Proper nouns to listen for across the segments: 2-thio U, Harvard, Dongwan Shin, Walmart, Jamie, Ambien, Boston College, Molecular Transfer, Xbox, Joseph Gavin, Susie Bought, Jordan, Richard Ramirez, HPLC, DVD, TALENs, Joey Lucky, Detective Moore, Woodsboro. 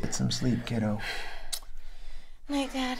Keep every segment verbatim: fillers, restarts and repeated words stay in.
Get some sleep, kiddo. Night, Dad.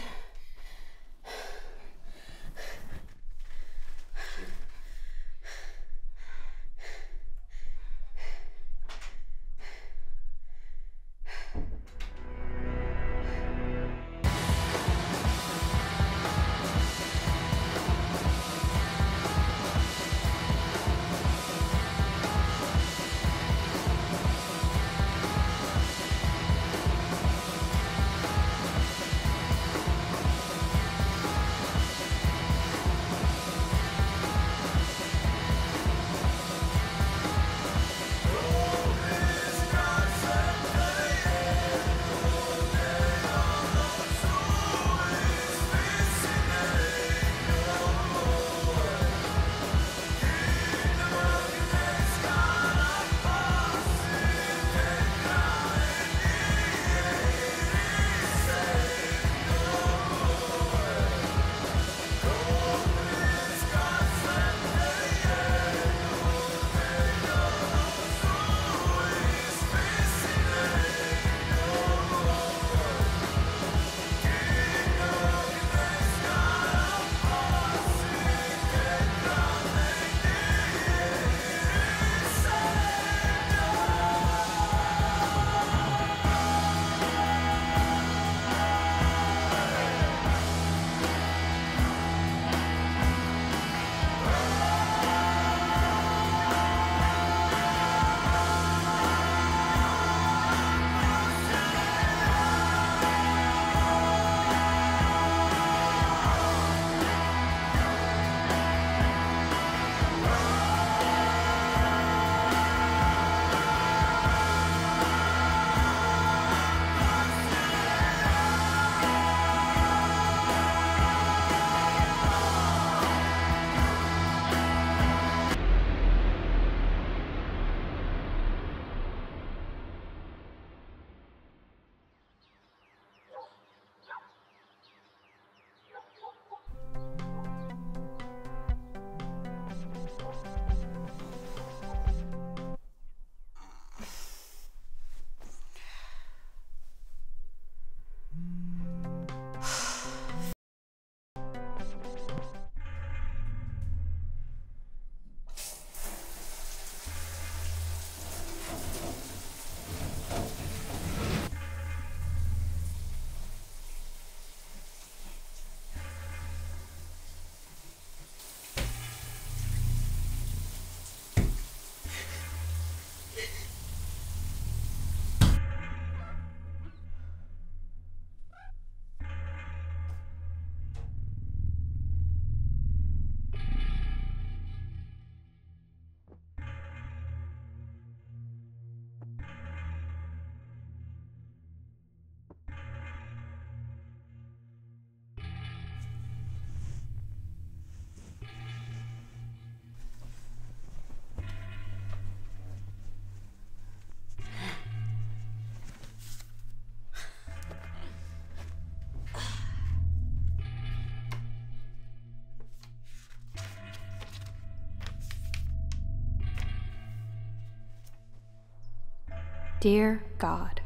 Dear God,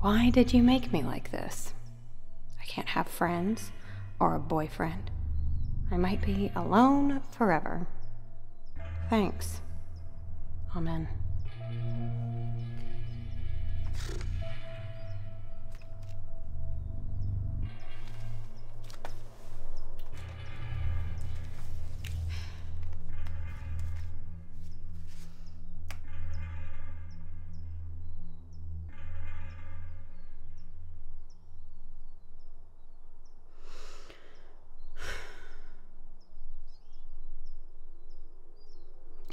why did you make me like this? I can't have friends or a boyfriend. I might be alone forever. Thanks. Amen.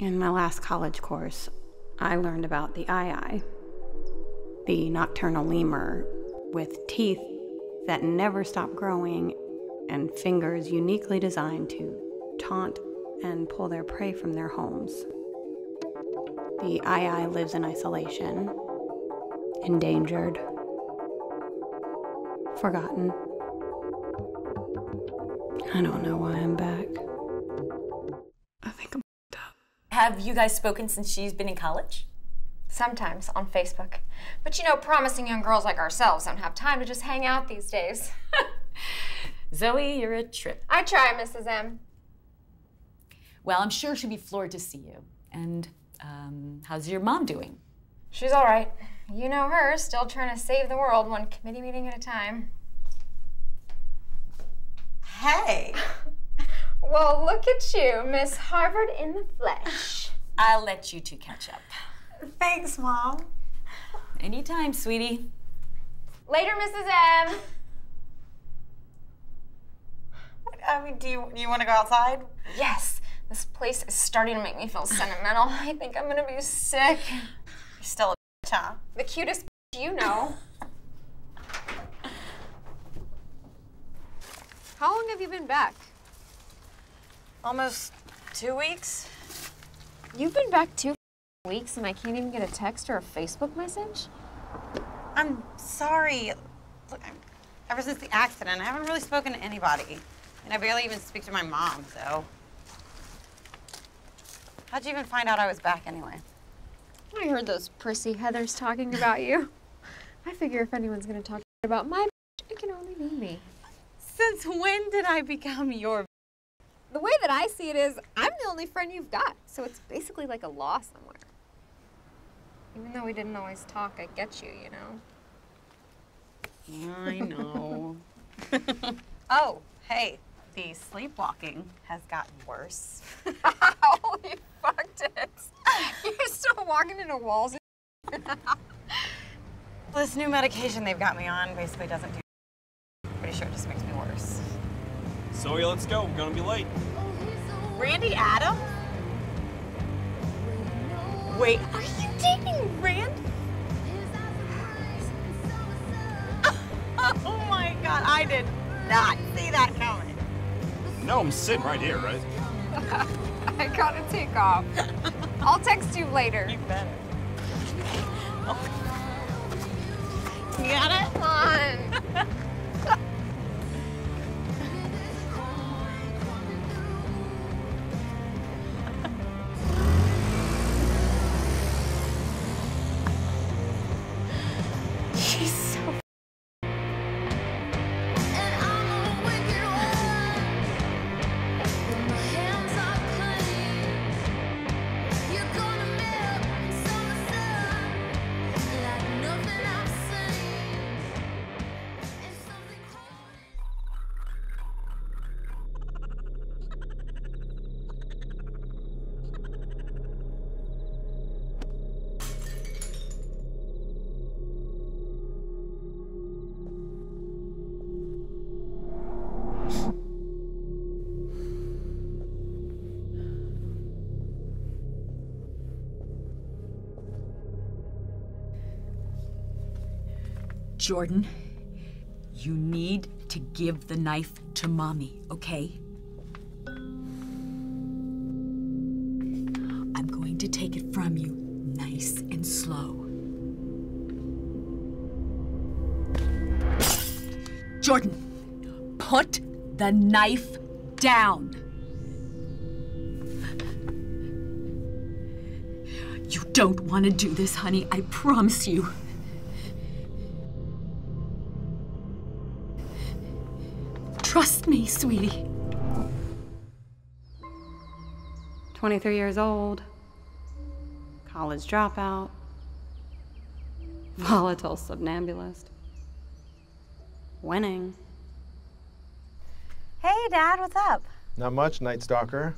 In my last college course, I learned about the aye-aye, the nocturnal lemur with teeth that never stop growing and fingers uniquely designed to taunt and pull their prey from their homes. The aye-aye lives in isolation, endangered, forgotten. I don't know why I'm back. I think I'm f***ed up. Have you guys spoken since she's been in college? Sometimes, on Facebook. But you know, promising young girls like ourselves don't have time to just hang out these days. Zoe, you're a trip. I try, Missus M. Well, I'm sure she'll be floored to see you. And um, how's your mom doing? She's all right. You know her, still trying to save the world one committee meeting at a time. Hey! Well, look at you, Miss Harvard in the flesh. I'll let you two catch up. Thanks, Mom. Anytime, sweetie. Later, Missus M. What, I mean, do you, you want to go outside? Yes. This place is starting to make me feel sentimental. I think I'm going to be sick. You're still a bitch, huh? The cutest bitch you know. How long have you been back? Almost two weeks. You've been back two weeks and I can't even get a text or a Facebook message? I'm sorry. Look, I'm, ever since the accident, I haven't really spoken to anybody. And I barely even speak to my mom, so. How'd you even find out I was back anyway? I heard those prissy Heathers talking about you. I figure if anyone's gonna talk about my bitch, it can only be me. Since when did I become your bitch? The way that I see it is, I'm the only friend you've got, so it's basically like a law somewhere. Even though we didn't always talk, I get you, you know? Yeah, I know. Oh, hey, the sleepwalking has gotten worse. Holy fuck, tips. You're still walking into walls and This new medication they've got me on basically doesn't do pretty sure it just makes me worse. Zoe, let's go. We're gonna be late. Randy Adams? Wait, are you dating Rand? Oh my God, I did not see that coming. No, I'm sitting right here, right? I gotta take off. I'll text you later. You better. Oh. You got it? Come on. Jordan, you need to give the knife to Mommy, okay? I'm going to take it from you, nice and slow. Jordan, put the knife down. You don't want to do this, honey, I promise you. Trust me, sweetie. twenty-three years old, college dropout, volatile somnambulist, winning. Hey, Dad, what's up? Not much, Night Stalker.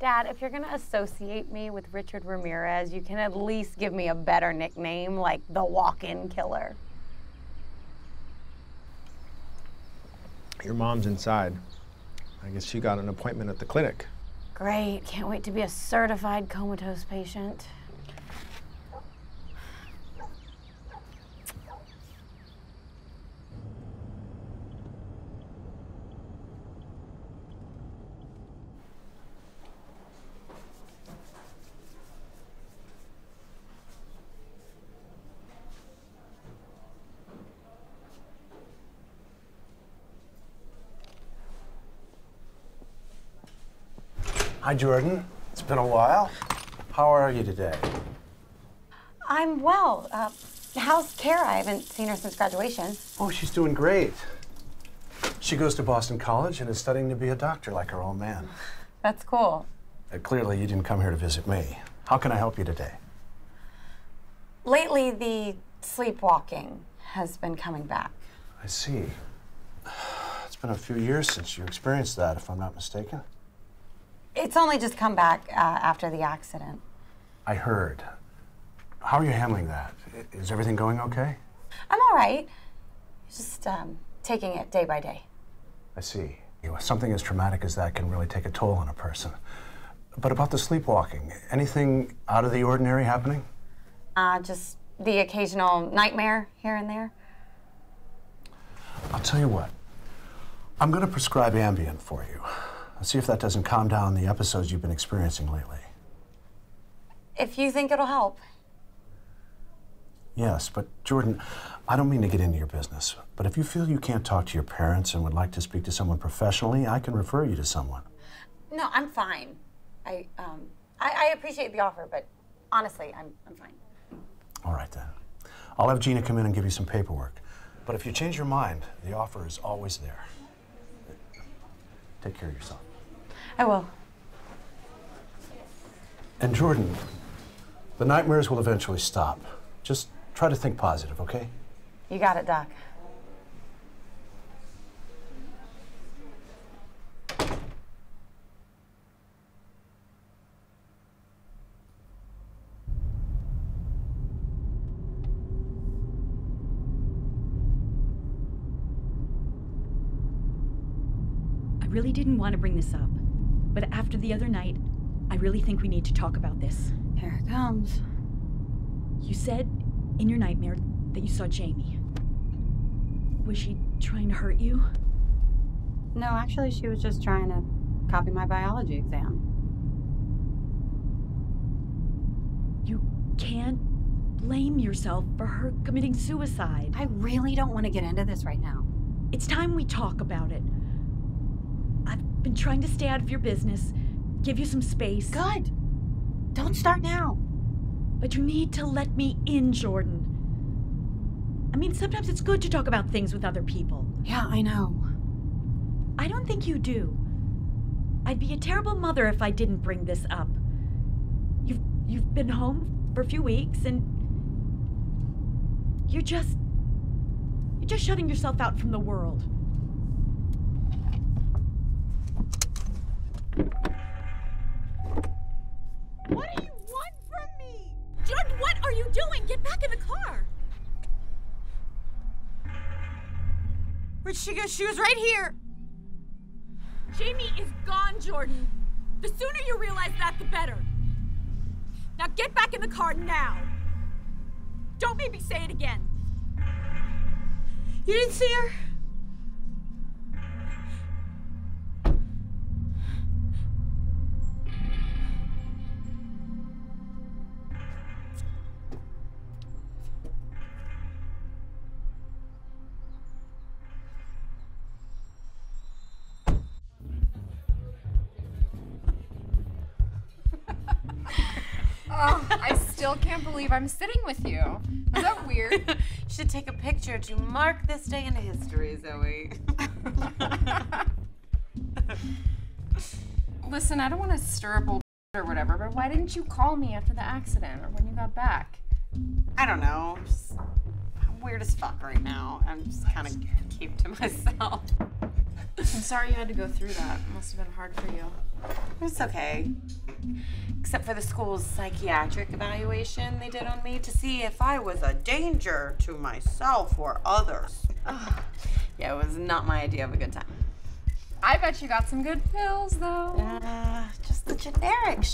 Dad, if you're gonna associate me with Richard Ramirez, you can at least give me a better nickname, like the walk-in killer. Your mom's inside. I guess she got an appointment at the clinic. Great, can't wait to be a certified comatose patient. Hi, Jordan. It's been a while. How are you today? I'm well. Uh, how's Kara? I haven't seen her since graduation. Oh, she's doing great. She goes to Boston College and is studying to be a doctor like her old man. That's cool. Uh, clearly, you didn't come here to visit me. How can I help you today? Lately, the sleepwalking has been coming back. I see. It's been a few years since you experienced that, if I'm not mistaken. It's only just come back uh, after the accident. I heard. How are you handling that? Is everything going okay? I'm all right. Just um, taking it day by day. I see. You know, something as traumatic as that can really take a toll on a person. But about the sleepwalking, anything out of the ordinary happening? Uh, just the occasional nightmare here and there. I'll tell you what. I'm going to prescribe Ambien for you. Let's see if that doesn't calm down the episodes you've been experiencing lately. If you think it'll help. Yes, but Jordan, I don't mean to get into your business, but if you feel you can't talk to your parents and would like to speak to someone professionally, I can refer you to someone. No, I'm fine. I, um, I, I appreciate the offer, but honestly, I'm, I'm fine. All right, then. I'll have Gina come in and give you some paperwork. But if you change your mind, the offer is always there. Take care of yourself. I will. And Jordan, the nightmares will eventually stop. Just try to think positive, okay? You got it, Doc. I really didn't want to bring this up, but after the other night, I really think we need to talk about this. Here it comes. You said in your nightmare that you saw Jamie. Was she trying to hurt you? No, actually, she was just trying to copy my biology exam. You can't blame yourself for her committing suicide. I really don't want to get into this right now. It's time we talk about it. I've been trying to stay out of your business, give you some space. Good. Don't start now. But you need to let me in, Jordan. I mean, sometimes it's good to talk about things with other people. Yeah, I know. I don't think you do. I'd be a terrible mother if I didn't bring this up. You've, you've been home for a few weeks, and you're just, you're just shutting yourself out from the world. What do you want from me? Jordan, what are you doing? Get back in the car. Where'd she go? She was right here. Jamie is gone, Jordan. The sooner you realize that, the better. Now get back in the car now. Don't make me say it again. You didn't see her? I can't believe I'm sitting with you. Is that weird? You should take a picture to mark this day in history, Zoe. Listen, I don't want to stir up old or whatever, but why didn't you call me after the accident or when you got back? I don't know. Just, I'm weird as fuck right now. I'm just kind of keep to myself. I'm sorry you had to go through that. It must have been hard for you. It's okay. Except for the school's psychiatric evaluation they did on me to see if I was a danger to myself or others. Yeah, it was not my idea of a good time. I bet you got some good pills, though. Uh, just the generic sh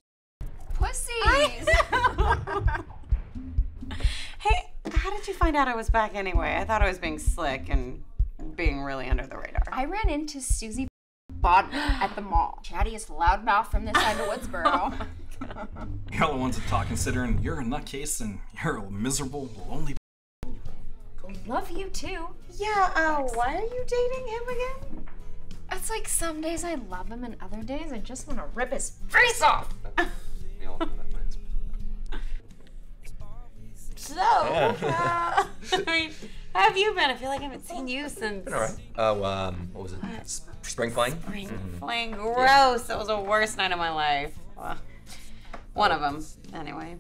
Pussies! Hey, how did you find out I was back anyway? I thought I was being slick and being really under the radar. I ran into Susie Bought at the mall. Chattiest loudmouth from this side of Woodsboro. You're all the ones that talk, considering you're a nutcase and you're a miserable, lonely. Love you too. Yeah, uh, why are you dating him again? It's like some days I love him and other days I just want to rip his face off. So, yeah. uh, I mean, how have you been? I feel like I haven't seen you since. Been all right. Oh, um, what was it? What? Spring fling? Spring mm-hmm. fling. Gross. Yeah. That was the worst night of my life. Well, one of them, anyway.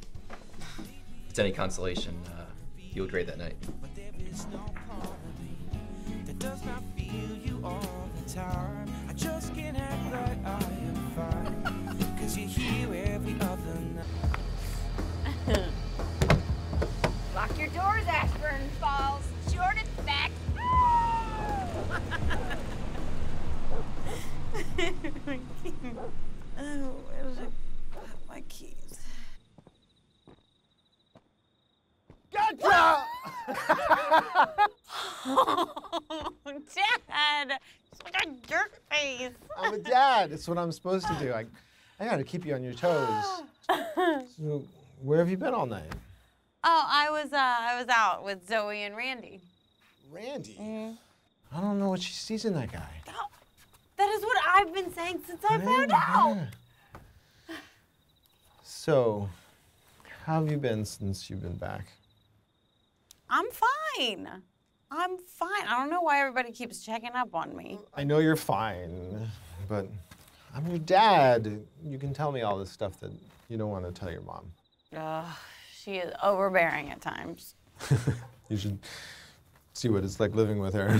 If it's any consolation, uh, you were great that night. Lock your doors, Ashburn Falls. Jordan's back. Oh, where did I put my keys? Gotcha! Oh, Dad! Such a jerk face. I'm a dad. It's what I'm supposed to do. I, I gotta keep you on your toes. So, where have you been all night? Oh, I was uh, I was out with Zoe and Randy. Randy? Mm. I don't know what she sees in that guy. Oh, that is what I've been saying since I found out. Yeah. So, how have you been since you've been back? I'm fine. I'm fine. I don't know why everybody keeps checking up on me. I know you're fine, but I'm your dad. You can tell me all this stuff that you don't want to tell your mom. Ugh. She is overbearing at times. You should see what it's like living with her.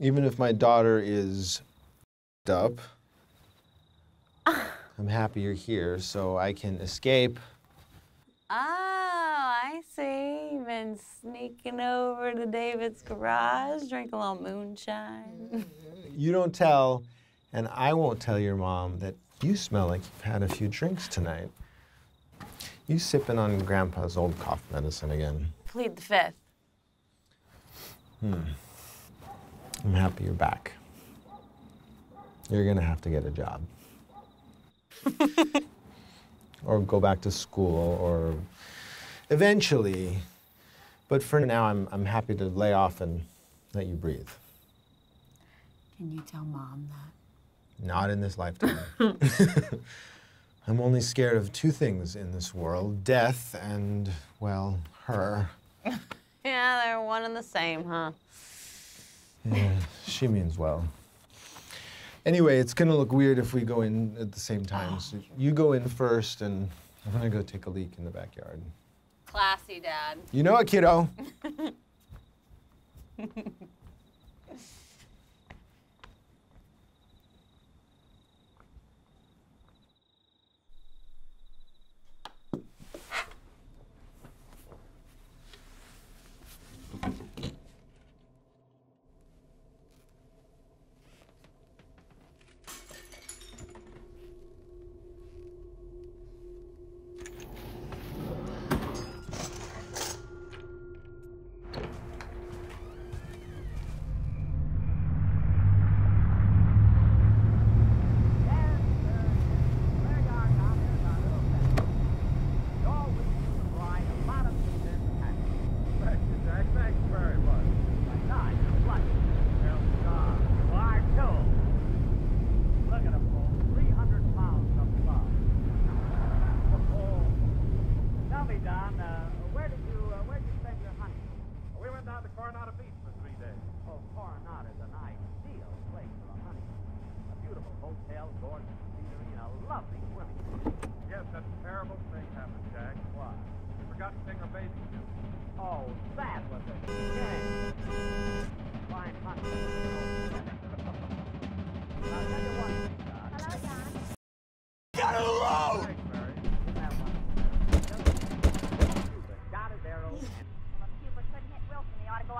Even if my daughter is up, I'm happy you're here so I can escape. Oh, I see. You've been sneaking over to David's garage, drink a little moonshine. You don't tell, and I won't tell your mom that you smell like you've had a few drinks tonight. You sipping on Grandpa's old cough medicine again. Plead the fifth. Hmm. I'm happy you're back. You're gonna have to get a job. Or go back to school, or eventually. But for now, I'm, I'm happy to lay off and let you breathe. Can you tell Mom that? Not in this lifetime. I'm only scared of two things in this world, death and, well, her. Yeah, they're one and the same, huh? Yeah, she means well. Anyway, it's gonna look weird if we go in at the same time. So you go in first, and I'm gonna go take a leak in the backyard. Classy, Dad. You know it, kiddo.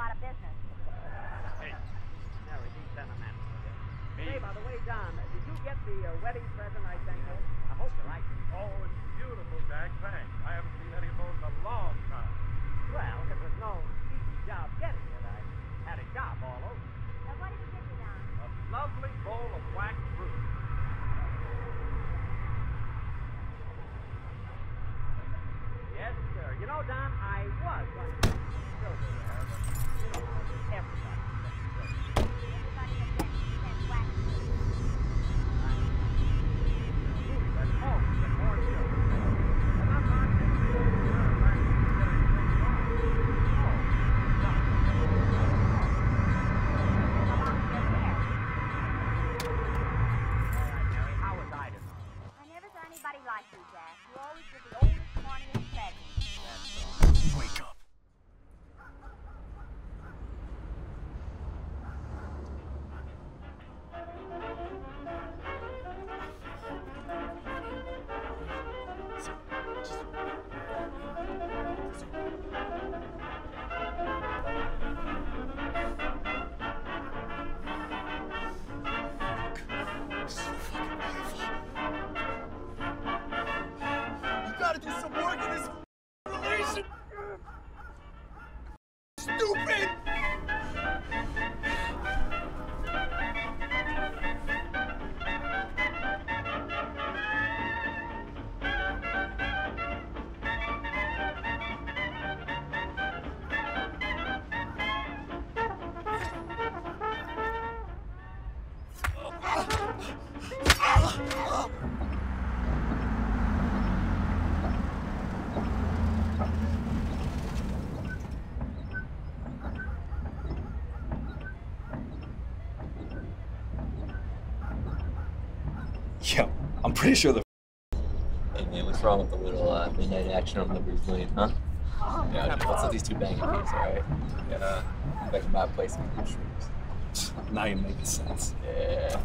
Out of business. Hey, now repeat that amendment. By the way, Don, did you get the uh, wedding present I sent you? I hope you like it. Oh, it's beautiful, Jack. Thanks. I haven't seen any of those in a long time. Well, it was no easy job getting it. I had a job all over. Now, what did you get me, Don? A lovely bowl of wax fruit. Yes, sir. You know, Don, I was going to show you there, but you know how everybody. I'm pretty sure the. Hey man, what's wrong with the little uh, midnight action on the roof lane, huh? Yeah, you know, what's with these two banging things, alright? Yeah, back to my place in the shrooms. Now you're making sense. Yeah.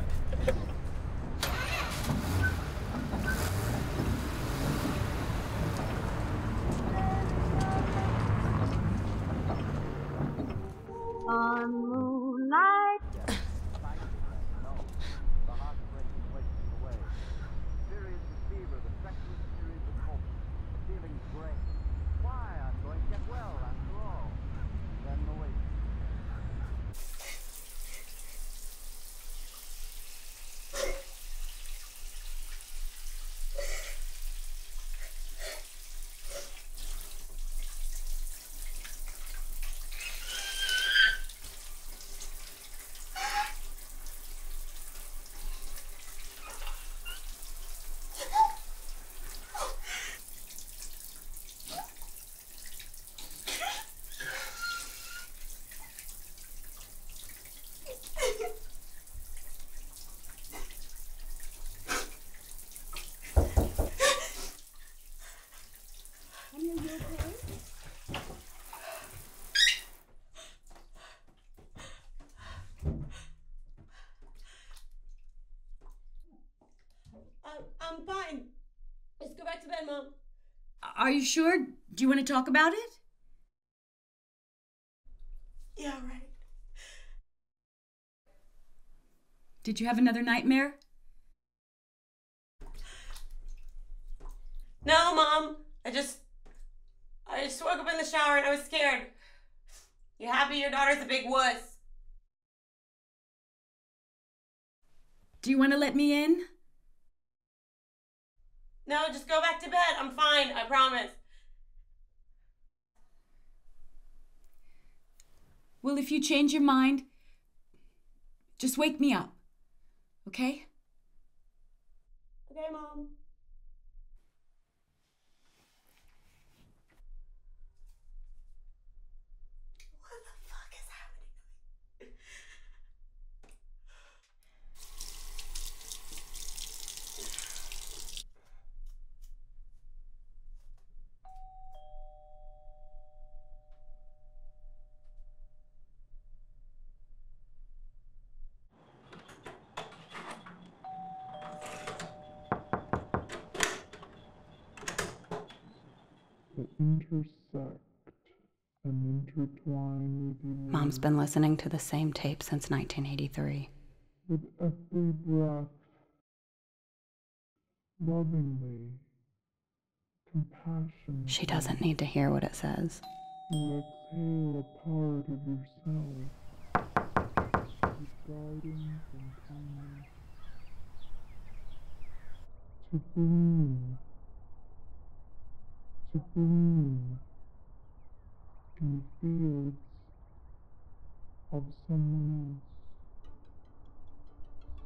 I'm fine. Let's go back to bed, Mom. Are you sure? Do you want to talk about it? Yeah, right. Did you have another nightmare? No, Mom. I just... I just woke up in the shower and I was scared. You happy your daughter's a big wuss? Do you want to let me in? No, just go back to bed. I'm fine. I promise. Well, if you change your mind, just wake me up. Okay? Okay, Mom. What the fuck is happening to me? Mom's been listening to the same tape since nineteen eighty-three. with empty breaths, lovingly, compassionately. She doesn't need to hear what it says. You exhale a part of yourself, with guidance and kindness. To bloom, to bloom in the fields of someone else.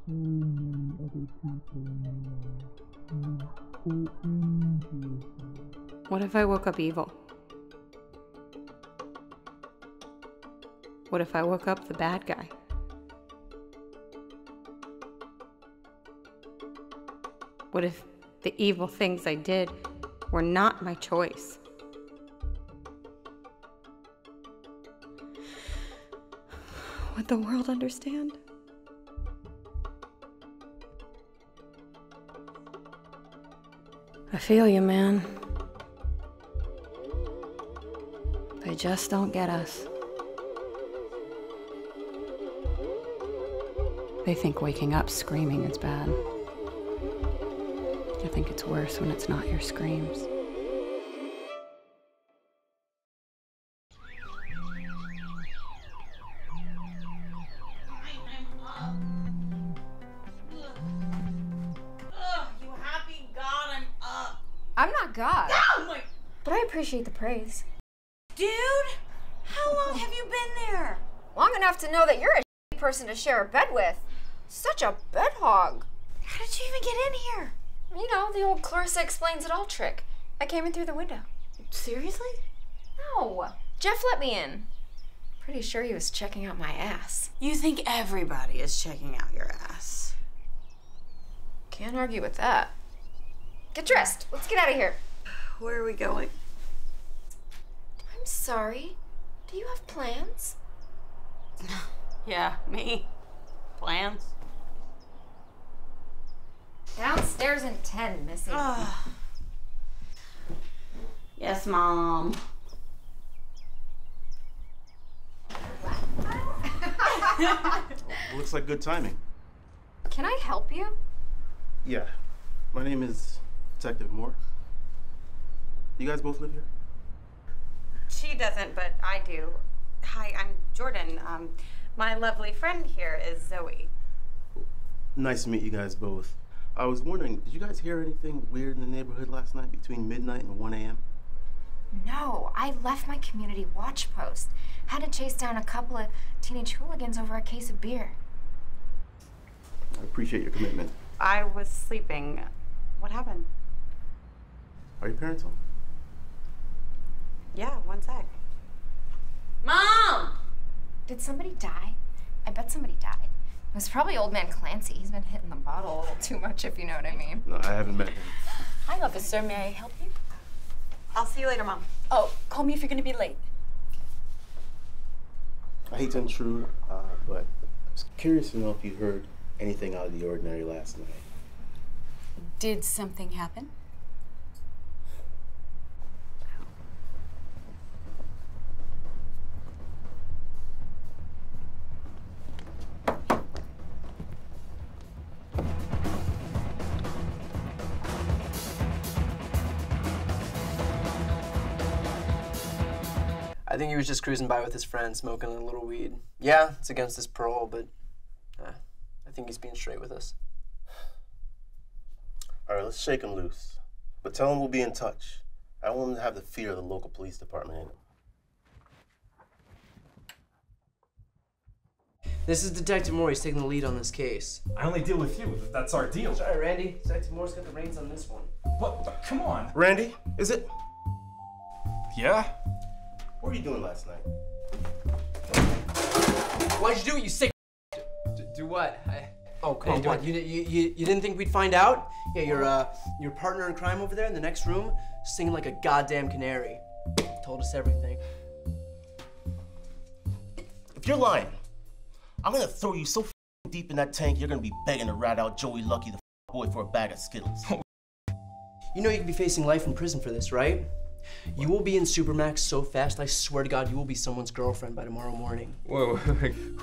So many other people in your life, and so into yourself. What if I woke up evil? What if I woke up the bad guy? What if the evil things I did were not my choice? Would the world understand? I feel you, man. They just don't get us. They think waking up screaming is bad. I think it's worse when it's not your screams. Ugh, you happy God, I'm up. I'm not God. No, my... But I appreciate the praise. Dude, how long have you been there? Long enough to know that you're a shitty person to share a bed with. Such a bed hog. How did you even get in here? You know, the old Clarissa explains it all trick. I came in through the window. Seriously? No. Jeff let me in. Pretty sure he was checking out my ass. You think everybody is checking out your ass? Can't argue with that. Get dressed. Let's get out of here. Where are we going? I'm sorry. Do you have plans? Yeah, me. Plans? Downstairs in ten, Missy. Ugh. Yes, Mom. Looks like good timing. Can I help you? Yeah. My name is Detective Moore. You guys both live here? She doesn't, but I do. Hi, I'm Jordan. Um, my lovely friend here is Zoe. Nice to meet you guys both. I was wondering, did you guys hear anything weird in the neighborhood last night between midnight and one A M? No, I left my community watch post. Had to chase down a couple of teenage hooligans over a case of beer. I appreciate your commitment. I was sleeping. What happened? Are your parents home? Yeah, one sec. Mom! Did somebody die? I bet somebody died. It was probably old man Clancy. He's been hitting the bottle a little too much, if you know what I mean. No, I haven't met him. Hi, officer. May I help you? I'll see you later, Mom. Oh, call me if you're going to be late. I hate to intrude, uh, but I was curious to know if you heard anything out of the ordinary last night. Did something happen? I think he was just cruising by with his friend, smoking a little weed. Yeah, it's against his parole, but uh, I think he's being straight with us. All right, let's shake him loose. But tell him we'll be in touch. I don't want him to have the fear of the local police department in him. This is Detective Moore. He's taking the lead on this case. I only deal with you. That's our deal. All right, Randy. Detective Moore's got the reins on this one. What? But come on. Randy, is it? Yeah? What were you doing last night? Why'd you do it, you sick? D do what? I... Oh, come on, what? You, you, you didn't think we'd find out? Yeah, your, uh, your partner in crime over there in the next room, singing like a goddamn canary. Told us everything. If you're lying, I'm gonna throw you so f***ing deep in that tank, you're gonna be begging to rat out Joey Lucky, the f***ing boy, for a bag of Skittles. You know you could be facing life in prison for this, right? You will be in Supermax so fast, I swear to God, you will be someone's girlfriend by tomorrow morning. Whoa,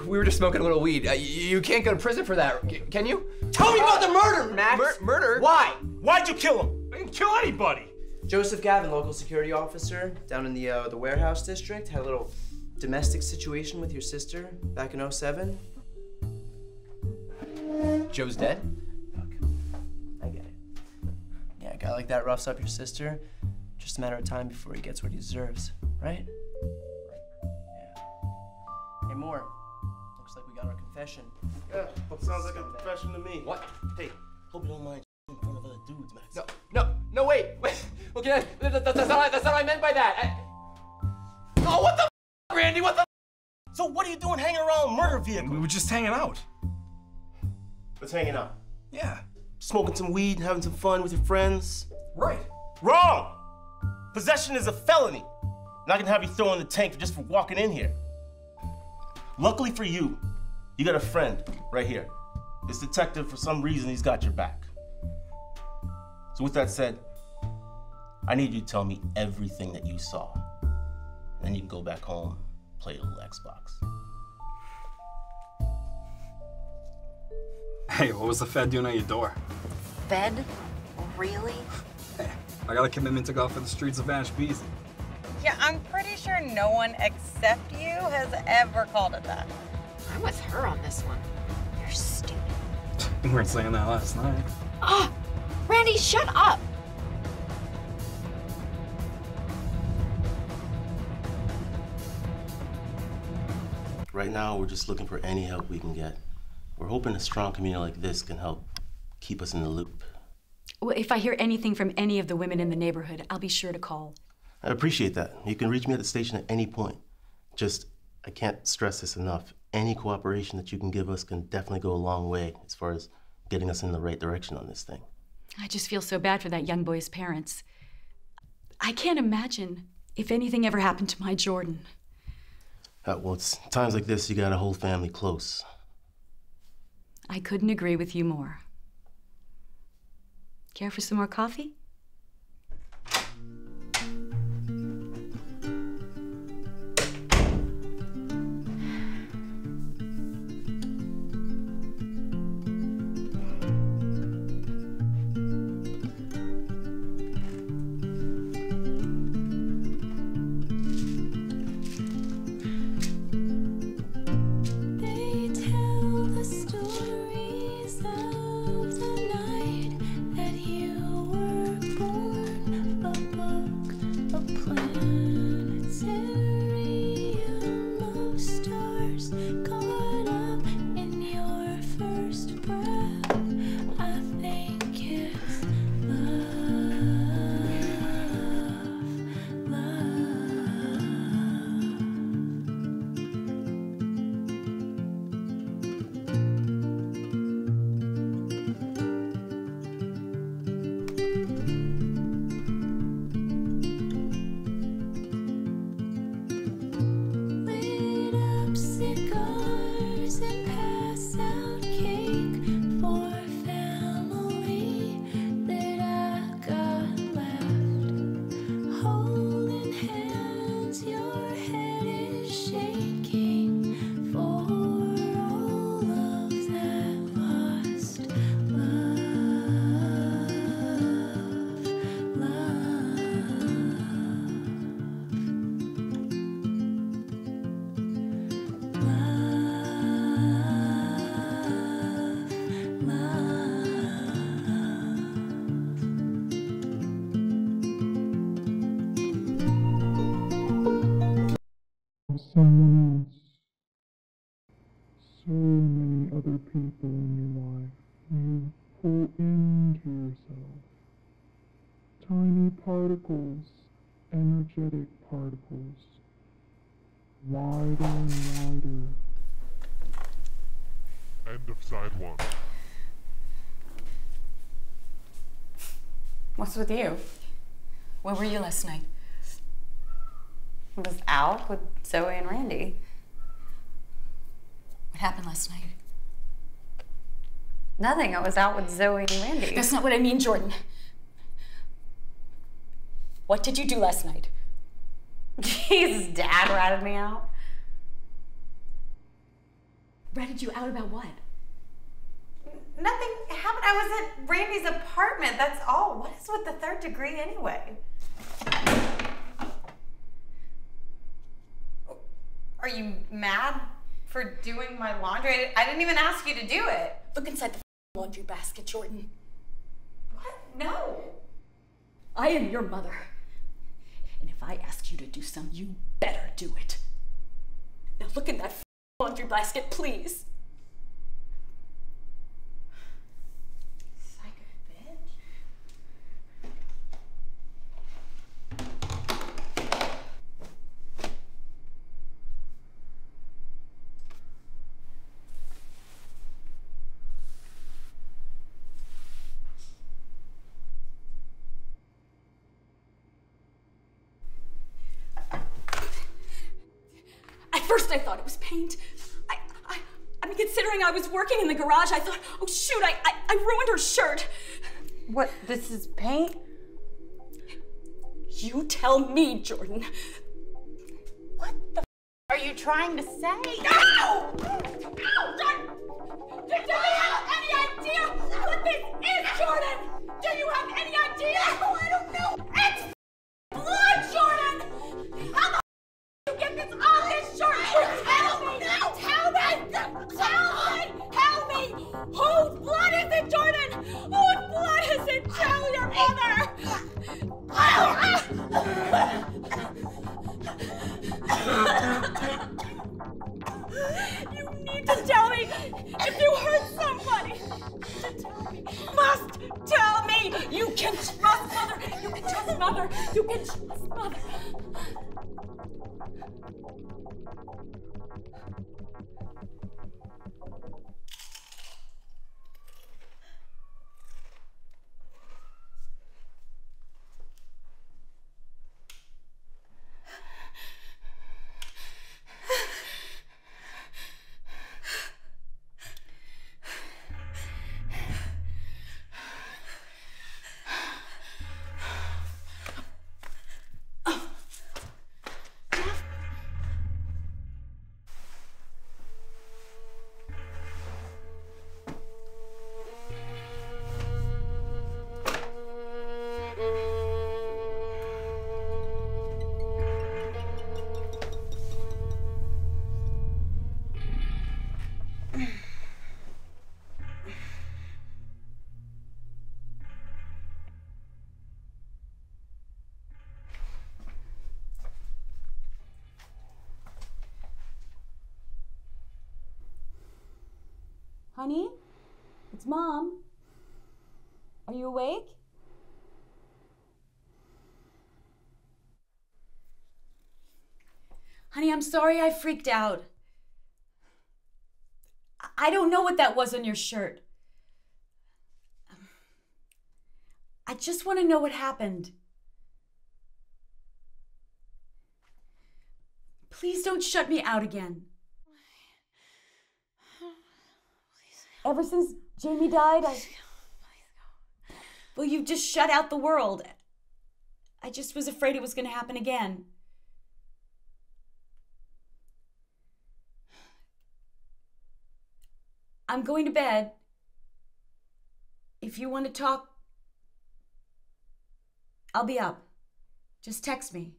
we were just smoking a little weed. Uh, you can't go to prison for that, can you? Tell me about the murder, Max! Mur murder? Why? Why'd you kill him? I didn't kill anybody! Joseph Gavin, local security officer, down in the, uh, the warehouse district, had a little domestic situation with your sister back in oh seven. Joe's dead? Look, I get it. Yeah, a guy like that roughs up your sister. Just a matter of time before he gets what he deserves, right? Yeah. Hey, Moore, looks like we got our confession. Yeah, hope sounds like a confession to me. What? Hey, hope you don't mind in front of other dudes, Max. No, no, no, wait, wait. Okay, that's, that's, that's, not, that's not what I meant by that. I... Oh, what the f, Randy, what the f? So what are you doing hanging around a murder vehicle? We were just hanging out. Let's hanging out? Yeah. Smoking some weed and having some fun with your friends? Right. Wrong! Possession is a felony. And I can have you thrown in the tank just for walking in here. Luckily for you, you got a friend right here. This detective, for some reason, he's got your back. So with that said, I need you to tell me everything that you saw. And then you can go back home, play a little Xbox. Hey, what was the Fed doing at your door? Fed? Really? I got a commitment to go for the streets of Ash Beasley. Yeah, I'm pretty sure no one except you has ever called it that. I'm with her on this one. You're stupid. We weren't saying that last night. Ah, oh, Randy, shut up. Right now, we're just looking for any help we can get. We're hoping a strong community like this can help keep us in the loop. Well, if I hear anything from any of the women in the neighborhood, I'll be sure to call. I appreciate that. You can reach me at the station at any point. Just, I can't stress this enough. Any cooperation that you can give us can definitely go a long way as far as getting us in the right direction on this thing. I just feel so bad for that young boy's parents. I can't imagine if anything ever happened to my Jordan. Uh, well, it's times like this, you got a whole family close. I couldn't agree with you more. Care for some more coffee? Someone else. So many other people in your life. You pull into yourself. Tiny particles, energetic particles. Wider and wider. End of side one. What's with you? Where were you last night? I was out with Zoe and Randy. What happened last night? Nothing. I was out with Zoe and Randy. That's not what I mean, Jordan. What did you do last night? Jesus, Dad ratted me out. Ratted you out about what? Nothing happened. I was at Randy's apartment, that's all. What is with the third degree anyway? Are you mad for doing my laundry? I didn't even ask you to do it. Look inside the laundry basket, Jordan. What? No. I am your mother. And if I ask you to do some, you better do it. Now look in that laundry basket, please. First I thought it was paint. I, I, I mean, considering I was working in the garage, I thought, oh shoot, I, I, I ruined her shirt. What, this is paint? You tell me, Jordan. What the f are you trying to say? No! No, Jordan! Do you have any idea what this is, Jordan? Do you have any idea? No, I don't know. It's blood, Jordan! How the f you get this off this shirt? Whose blood is it, Jordan? Whose blood is it? Tell your mother! You need to tell me if you hurt somebody. You must tell me. You can trust mother. You can trust mother. You can trust mother. Honey, it's Mom. Are you awake? Honey, I'm sorry I freaked out. I don't know what that was on your shirt. I just want to know what happened. Please don't shut me out again. Ever since Jamie died, I... Well, you just shut out the world. I just was afraid it was going to happen again. I'm going to bed. If you want to talk, I'll be up. Just text me.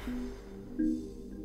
Relax. Relax.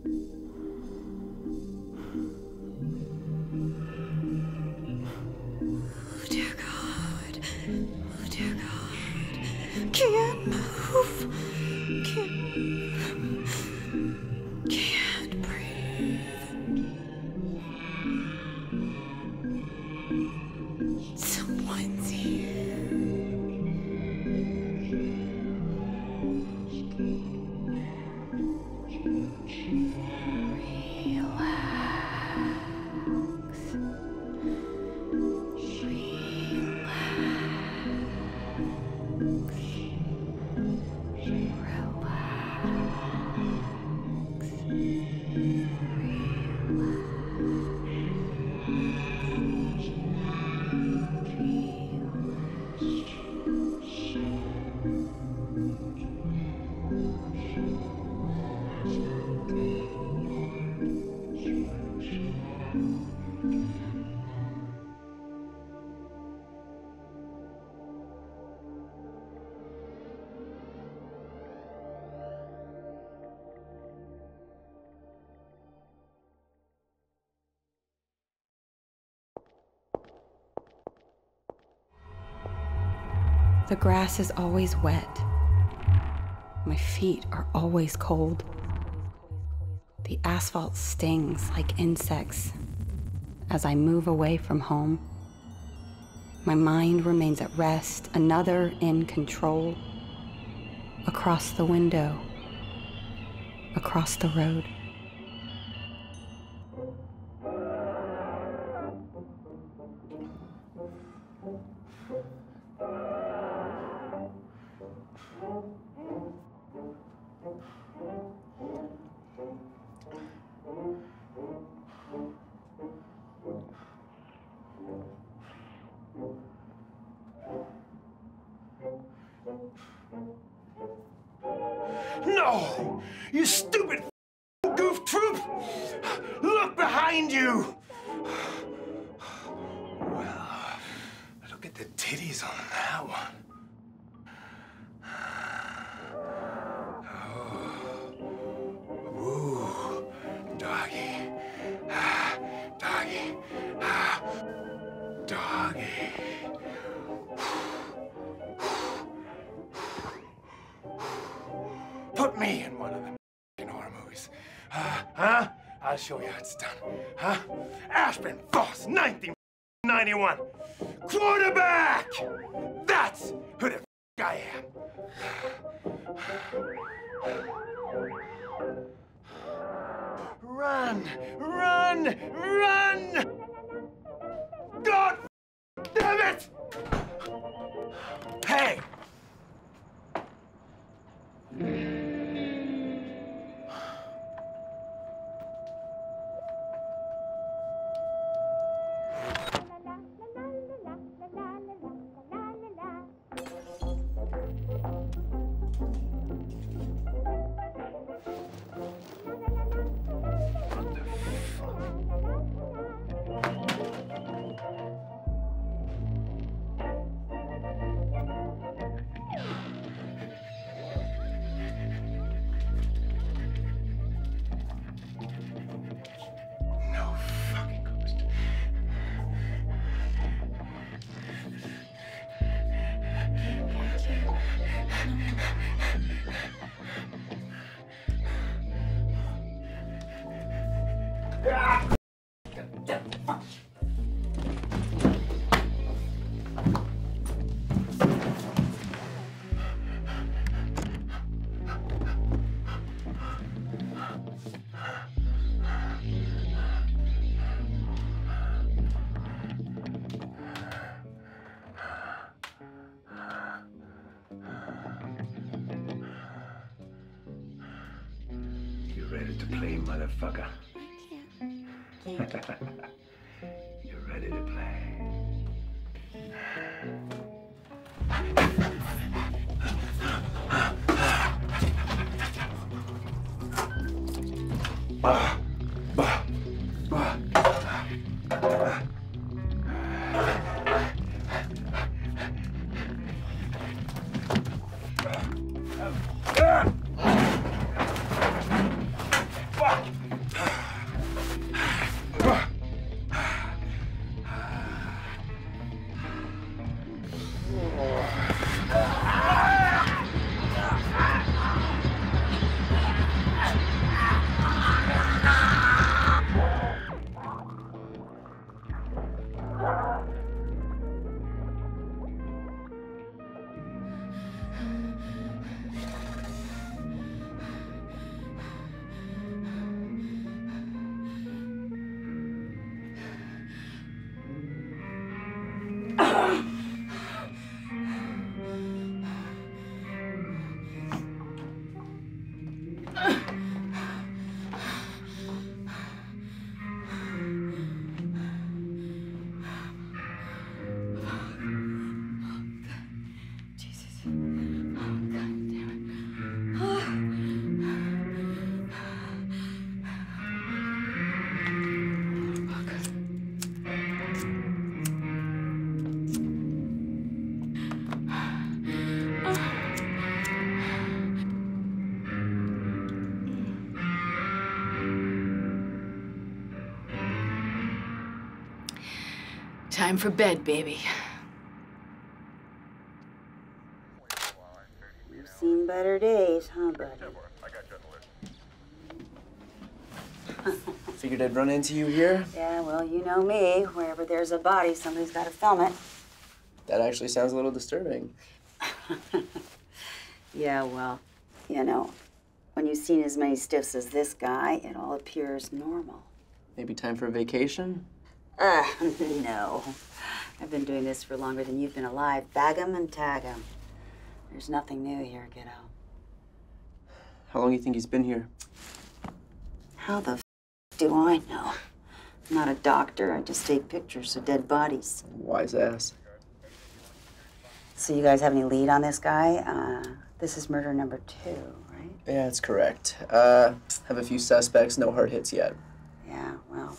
The grass is always wet. My feet are always cold. The asphalt stings like insects. As I move away from home, my mind remains at rest, another in control. Across the window, across the road. No! You stupid goof troop! Look behind you! Well, look at the titties on that one. Oh. Woo. Doggy. Ah, doggy. Ah, doggy. Put me in one of them horror movies. Uh, huh? I'll show you how it's done. Huh? Aspen Boss, nineteen ninety-one. Quarterback! That's who the f I am. Run! Run! Run! God damn it! Hey! Motherfucker. I can't. Can't. You're ready to play. Bah, bah, bah. Time for bed, baby. Better days, huh, brother? Deborah, I got you on the list. Figured I'd run into you here. Yeah, well, you know me. Wherever there's a body, somebody's got to film it. That actually sounds a little disturbing. Yeah, well, you know, when you've seen as many stiffs as this guy, it all appears normal. Maybe time for a vacation? Uh, no. I've been doing this for longer than you've been alive. Bag 'em and tag 'em. There's nothing new here, kiddo. How long do you think he's been here? How the f do I know? I'm not a doctor. I just take pictures of dead bodies. Wise ass. So you guys have any lead on this guy? Uh, this is murder number two, right? Yeah, that's correct. Uh, have a few suspects, no hard hits yet. Yeah, well,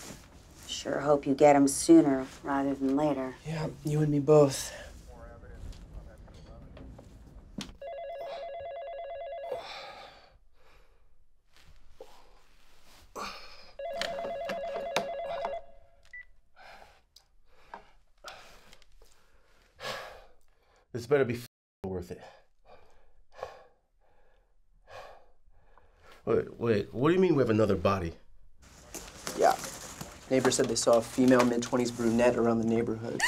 sure hope you get him sooner rather than later. Yeah, you and me both. This better be worth it. Wait, wait, what do you mean we have another body? Yeah. Neighbor said they saw a female mid twenties brunette around the neighborhood.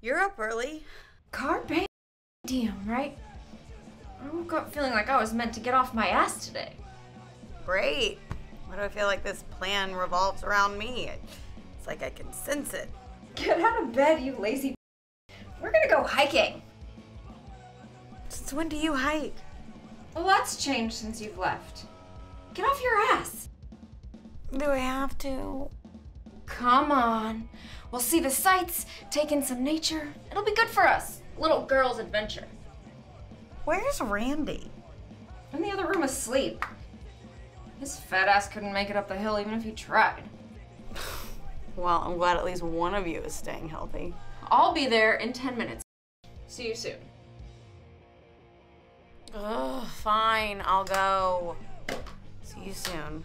You're up early. Carpe diem, right? I woke up feeling like I was meant to get off my ass today. Great. Why do I feel like this plan revolves around me? It's like I can sense it. Get out of bed, you lazy. We're gonna go hiking. Since when do you hike? Well, that's changed since you've left. Get off your ass. Do I have to? Come on. We'll see the sights, take in some nature. It'll be good for us. Little girl's adventure. Where's Randy? In the other room asleep. His fat ass couldn't make it up the hill even if he tried. Well, I'm glad at least one of you is staying healthy. I'll be there in ten minutes. See you soon. Ugh, fine, I'll go. See you soon.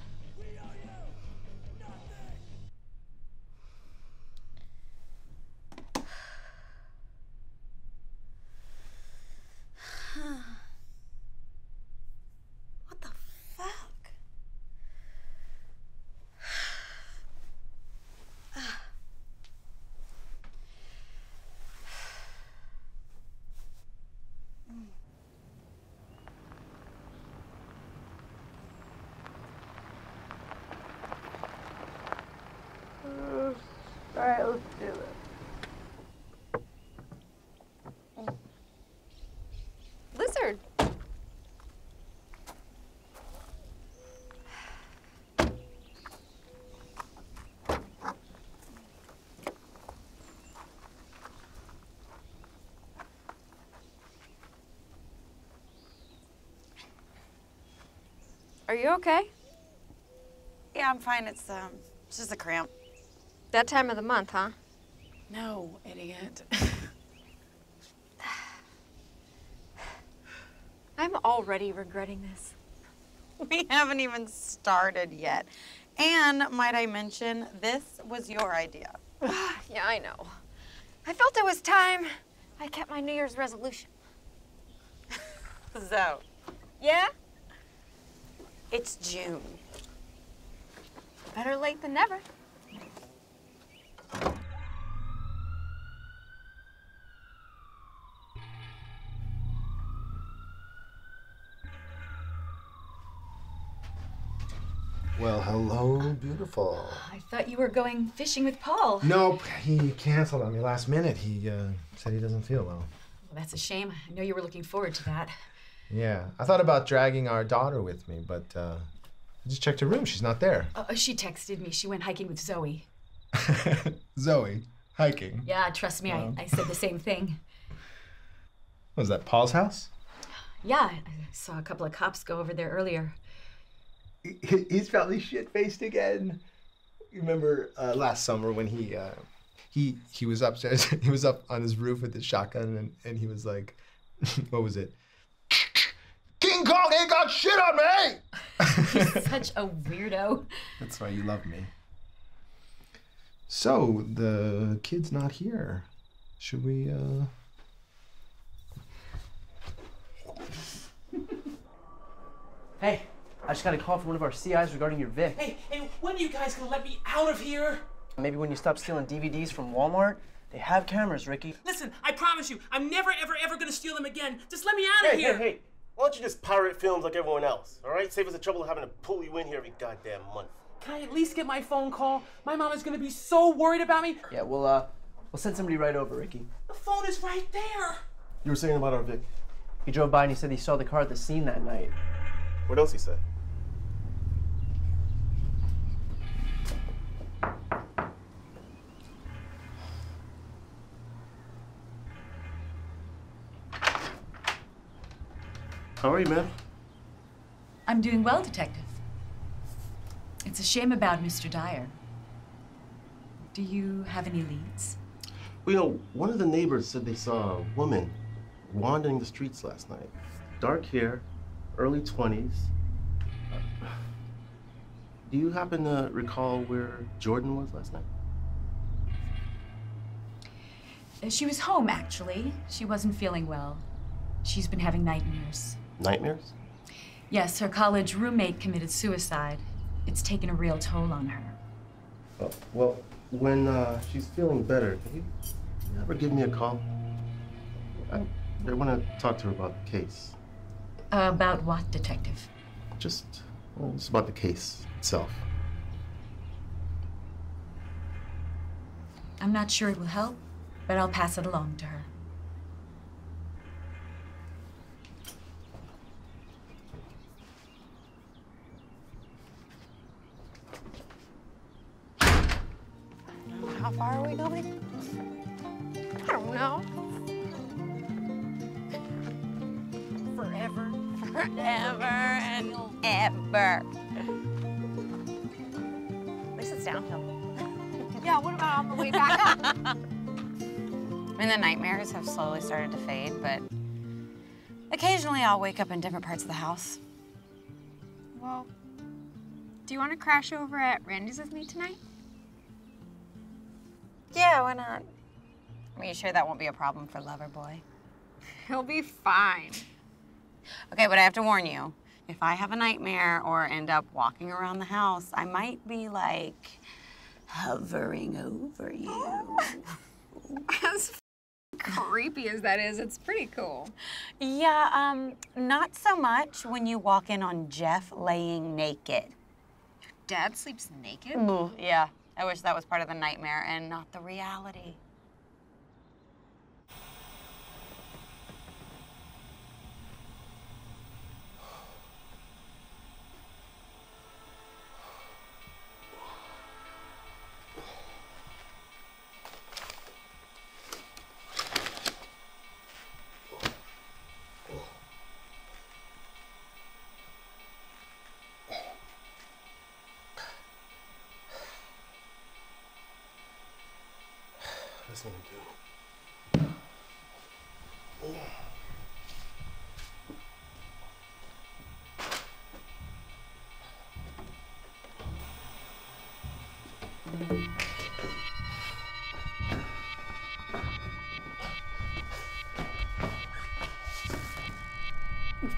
Are you okay? Yeah, I'm fine. It's um, it's just a cramp. That time of the month, huh? No, idiot. I'm already regretting this. We haven't even started yet. And might I mention, this was your idea. Yeah, I know. I felt it was time. I kept my New Year's resolution. So, yeah? It's June. Better late than never. Well, hello, beautiful. I thought you were going fishing with Paul. Nope, he canceled on me last minute. He uh, said he doesn't feel well. Well, that's a shame. I know you were looking forward to that. Yeah, I thought about dragging our daughter with me, but uh, I just checked her room. She's not there. Uh, she texted me. She went hiking with Zoe. Zoe? hiking. Yeah, trust me, um, I, I said the same thing. Was that Paul's house? Yeah, I saw a couple of cops go over there earlier. He, he's probably shit-faced again. You remember uh, last summer when he uh, he he was upstairs, he was up on his roof with his shotgun, and, and he was like, what was it? King Kong ain't got shit on me! He's such a weirdo. That's why you love me. So, the kid's not here. Should we, uh... Hey, I just got a call from one of our C Is regarding your Vic. Hey, hey, when are you guys gonna let me out of here? Maybe when you stop stealing D V Ds from Walmart? They have cameras, Ricky. Listen, I promise you, I'm never, ever, ever gonna steal them again. Just let me out hey, of here. Hey, hey, why don't you just pirate films like everyone else, all right? Save us the trouble of having to pull you in here every goddamn month. Can I at least get my phone call? My mom is gonna be so worried about me. Yeah, well, uh, we'll send somebody right over, Ricky. The phone is right there. You were saying about our Vic. He drove by and he said he saw the car at the scene that night. What else he said? How are you, ma'am? I'm doing well, Detective. It's a shame about Mister Dyer. Do you have any leads? Well, you know, one of the neighbors said they saw a woman wandering the streets last night. Dark hair, early twenties. Do you happen to recall where Jordan was last night? She was home, actually. She wasn't feeling well. She's been having nightmares. Nightmares? Yes, her college roommate committed suicide. It's taken a real toll on her. Oh, well, when uh, she's feeling better, can you ever give me a call? I, I want to talk to her about the case. Uh, about what, Detective? Just, well, just about the case itself. I'm not sure it will help, but I'll pass it along to her. How far are we going? I don't know. Forever, forever and ever. At least it's downhill. Yeah, what about on the way back up? I mean, the nightmares have slowly started to fade, but occasionally I'll wake up in different parts of the house. Well, do you want to crash over at Randy's with me tonight? Yeah, why not? Are you sure that won't be a problem for Loverboy? He'll be fine. Okay, but I have to warn you. If I have a nightmare or end up walking around the house, I might be, like, hovering over you. As creepy as that is, it's pretty cool. Yeah, um, not so much when you walk in on Jeff laying naked. Your dad sleeps naked? Mm, yeah. I wish that was part of the nightmare and not the reality.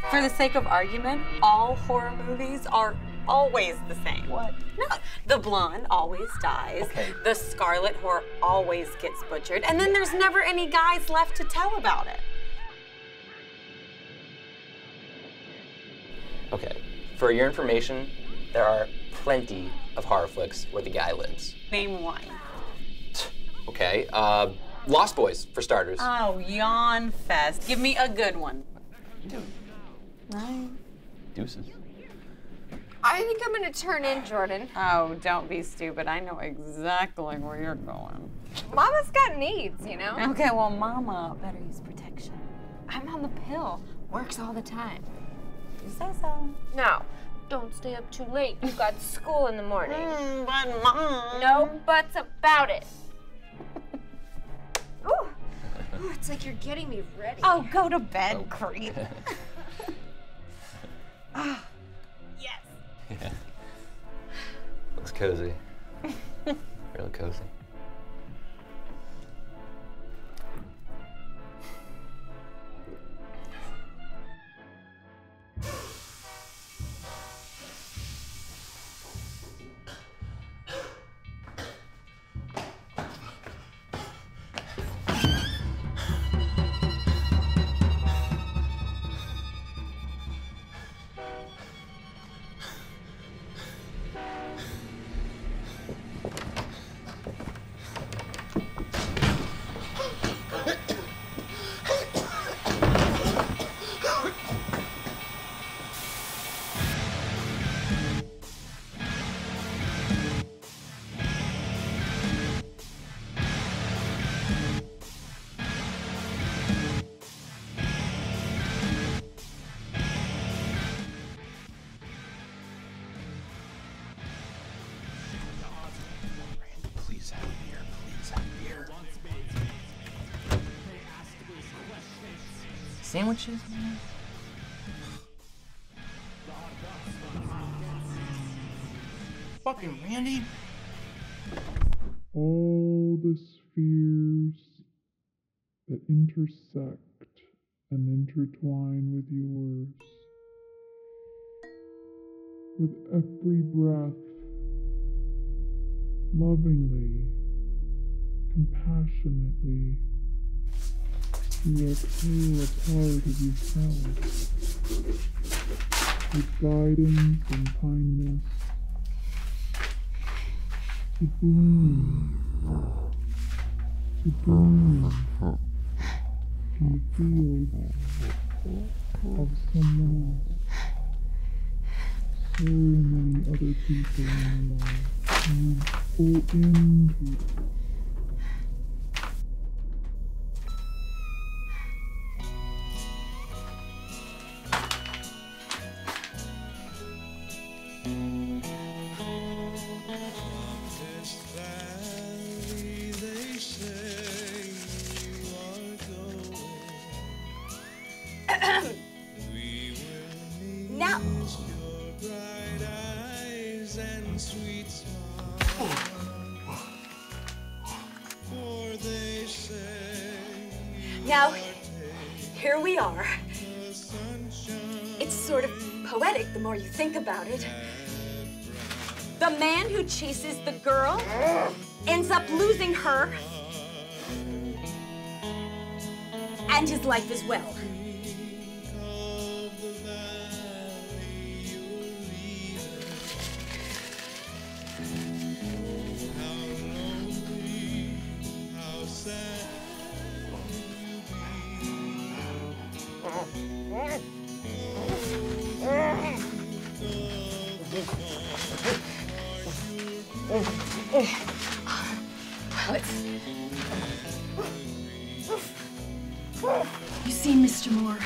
For the sake of argument, all horror movies are always the same. What? No, the blonde always dies. Okay. The scarlet whore always gets butchered, and then there's never any guys left to tell about it. Okay, for your information, there are plenty of horror flicks where the guy lives. Name one. Okay, uh, Lost Boys, for starters. Oh, yawn fest. Give me a good one. Dude. Nine. Deuces. I think I'm gonna turn in, Jordan. Oh, don't be stupid. I know exactly where you're going. Mama's got needs, you know? Okay, well, Mama better use protection. I'm on the pill. Works all the time. You say so. No. Don't stay up too late. You've got school in the morning. Mm, but Mom. No buts about it. Ooh. Ooh, it's like you're getting me ready. Oh, go to bed, oh. Creep. Ah, yes. Yeah. Looks cozy. Really cozy. Sandwiches? Man. Fucking Randy. All the spheres that intersect and intertwine with yours. With every breath, lovingly, compassionately, you exhale a part of yourself with guidance and kindness. To bloom, to bloom, in the field of someone else. So many other people in life you pull into. Now, here we are. It's sort of poetic the more you think about it. The man who chases the girl ends up losing her and his life as well. You see, Mister Moore,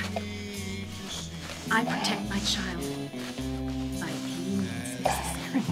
I protect my child by any means necessary.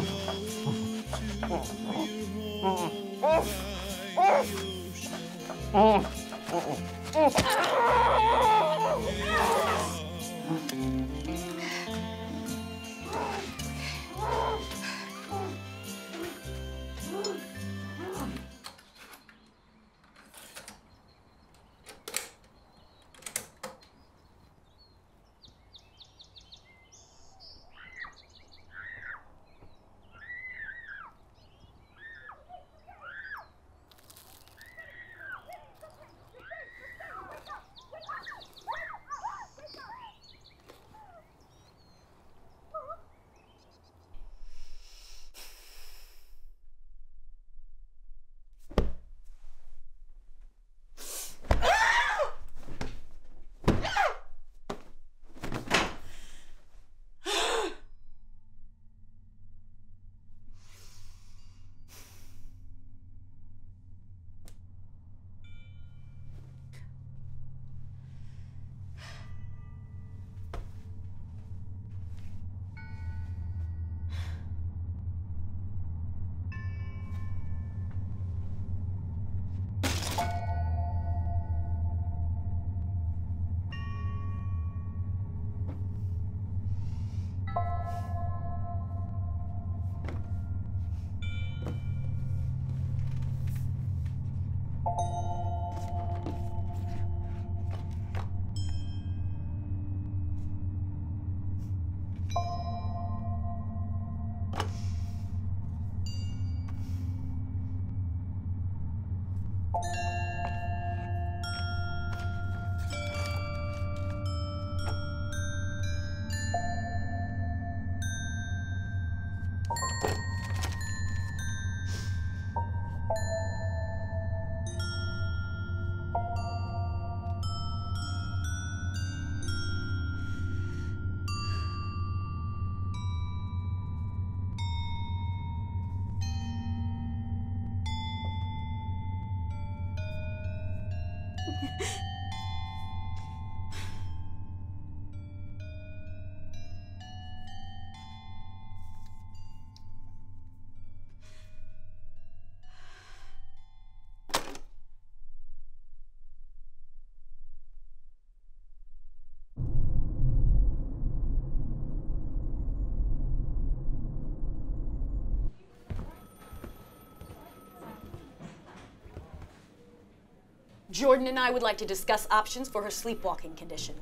Jordan and I would like to discuss options for her sleepwalking condition.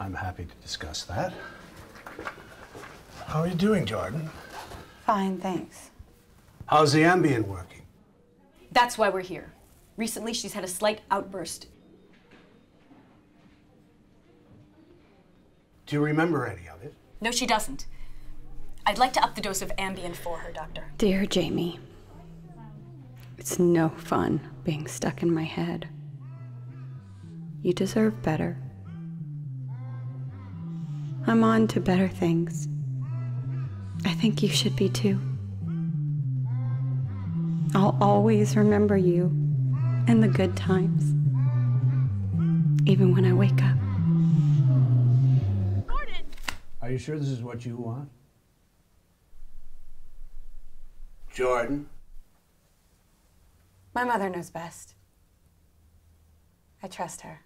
I'm happy to discuss that. How are you doing, Jordan? Fine, thanks. How's the Ambien working? That's why we're here. Recently, she's had a slight outburst. Do you remember any of it? No, she doesn't. I'd like to up the dose of Ambien for her, Doctor. Dear Jamie, it's no fun being stuck in my head. You deserve better. I'm on to better things. I think you should be too. I'll always remember you and the good times, even when I wake up. Jordan! Are you sure this is what you want? Jordan? My mother knows best. I trust her.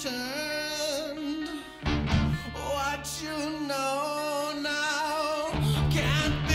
Turned what you know now can't